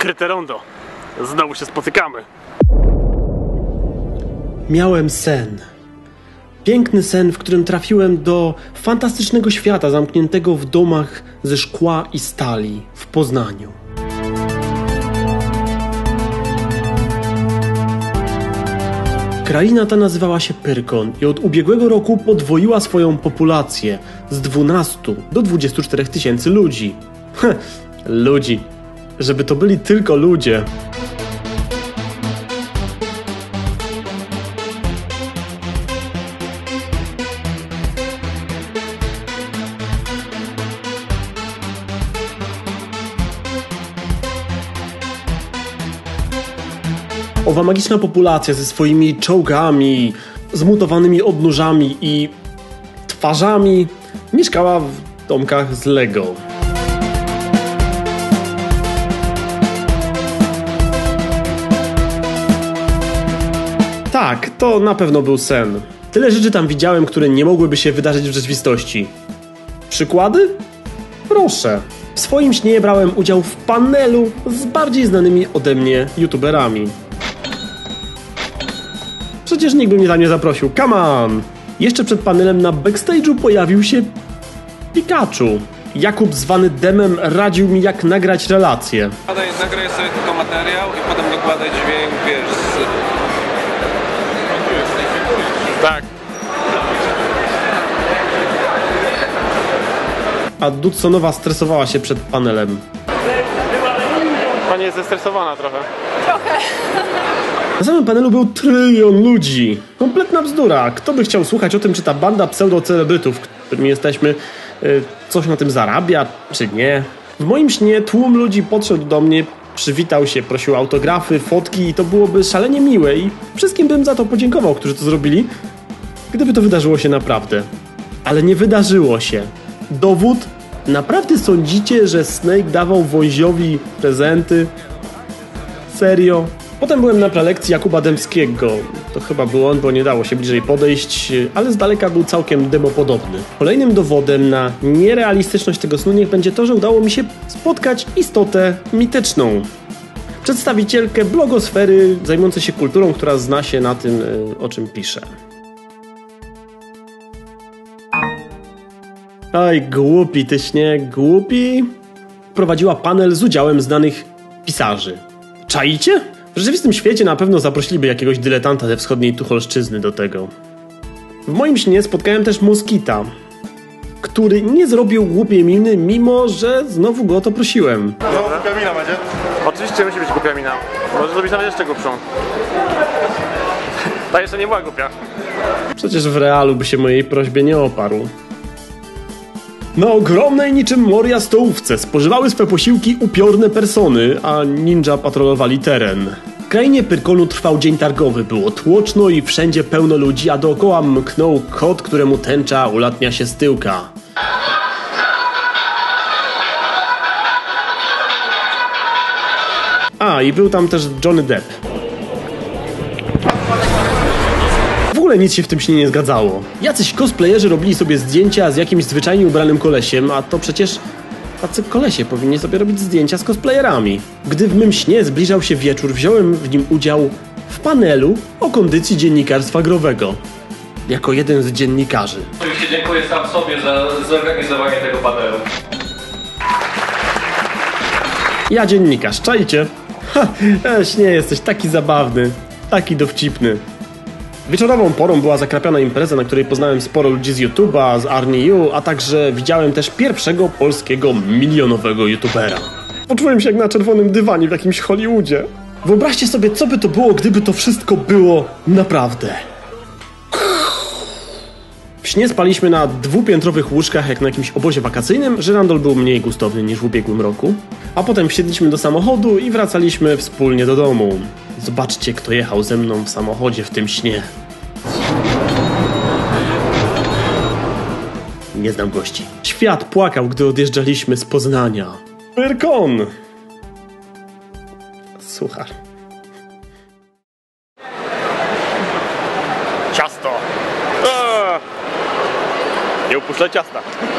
Kryte rondo. Znowu się spotykamy. Miałem sen. Piękny sen, w którym trafiłem do fantastycznego świata zamkniętego w domach ze szkła i stali w Poznaniu. Kraina ta nazywała się Pyrkon i od ubiegłego roku podwoiła swoją populację z 12 do 24 tysięcy ludzi. Ludzi. Żeby to byli tylko ludzie. Owa magiczna populacja ze swoimi czołgami, zmutowanymi odnóżami i twarzami mieszkała w domkach z Lego. Tak, to na pewno był sen. Tyle rzeczy tam widziałem, które nie mogłyby się wydarzyć w rzeczywistości. Przykłady? Proszę. W swoim śnie brałem udział w panelu z bardziej znanymi ode mnie youtuberami. Przecież nikt by mnie tam nie zaprosił, come on! Jeszcze przed panelem na backstage'u pojawił się Pikachu. Jakub zwany Demem radził mi, jak nagrać relację. Nagraj sobie tylko materiał i potem dokładaj dźwięk, wiesz... Tak. A Dudsonowa stresowała się przed panelem. Pani jest zestresowana trochę. Trochę. Na samym panelu był trylion ludzi. Kompletna bzdura. Kto by chciał słuchać o tym, czy ta banda pseudocelebrytów, którymi jesteśmy, coś na tym zarabia, czy nie? W moim śnie tłum ludzi podszedł do mnie, przywitał się, prosił o autografy, fotki i to byłoby szalenie miłe i wszystkim bym za to podziękował, którzy to zrobili, gdyby to wydarzyło się naprawdę. Ale nie wydarzyło się. Dowód? Naprawdę sądzicie, że Snake dawał Wonziowi prezenty? Serio? Potem byłem na prelekcji Jakuba Dębskiego. To chyba był on, bo nie dało się bliżej podejść, ale z daleka był całkiem demopodobny. Kolejnym dowodem na nierealistyczność tego snu niech będzie to, że udało mi się spotkać istotę mityczną. Przedstawicielkę blogosfery zajmującej się kulturą, która zna się na tym, o czym pisze. Aj, głupi ty śnie, głupi. Prowadziła panel z udziałem znanych pisarzy. Czaicie? W rzeczywistym świecie na pewno zaprosiliby jakiegoś dyletanta ze wschodniej Tucholszczyzny do tego. W moim śnie spotkałem też Moskita, który nie zrobił głupiej miny, mimo że znowu go o to prosiłem. No, głupia mina będzie? Oczywiście musi być głupia mina. Może zrobić nawet jeszcze głupszą. Ta jeszcze nie była głupia. Przecież w realu by się mojej prośbie nie oparł. Na ogromnej niczym Moria stołówce spożywały swe posiłki upiorne persony, a ninja patrolowali teren. W krainie Pyrkonu trwał dzień targowy, było tłoczno i wszędzie pełno ludzi, a dookoła mknął kot, któremu tęcza ulatnia się z tyłka. A, i był tam też Johnny Depp. Nic się w tym śnie nie zgadzało. Jacyś cosplayerzy robili sobie zdjęcia z jakimś zwyczajnie ubranym kolesiem, a to przecież tacy kolesie powinni sobie robić zdjęcia z cosplayerami. Gdy w mym śnie zbliżał się wieczór, wziąłem w nim udział w panelu o kondycji dziennikarstwa growego. Jako jeden z dziennikarzy. Oczywiście dziękuję sam sobie za zorganizowanie tego panelu. Ja dziennikarz, czajcie? Ha, śnie jesteś taki zabawny, taki dowcipny. Wieczorową porą była zakrapiana impreza, na której poznałem sporo ludzi z YouTube'a, z Arnie U, a także widziałem też pierwszego polskiego milionowego YouTubera. Poczułem się jak na czerwonym dywanie w jakimś Hollywoodzie. Wyobraźcie sobie, co by to było, gdyby to wszystko było naprawdę. W śnie spaliśmy na dwupiętrowych łóżkach, jak na jakimś obozie wakacyjnym. Żyrandol był mniej gustowny niż w ubiegłym roku. A potem wsiedliśmy do samochodu i wracaliśmy wspólnie do domu. Zobaczcie, kto jechał ze mną w samochodzie w tym śnie. Nie znam gości. Świat płakał, gdy odjeżdżaliśmy z Poznania. Pyrkon! Suchar. Ciasto! Nie upuszczaj ciasta.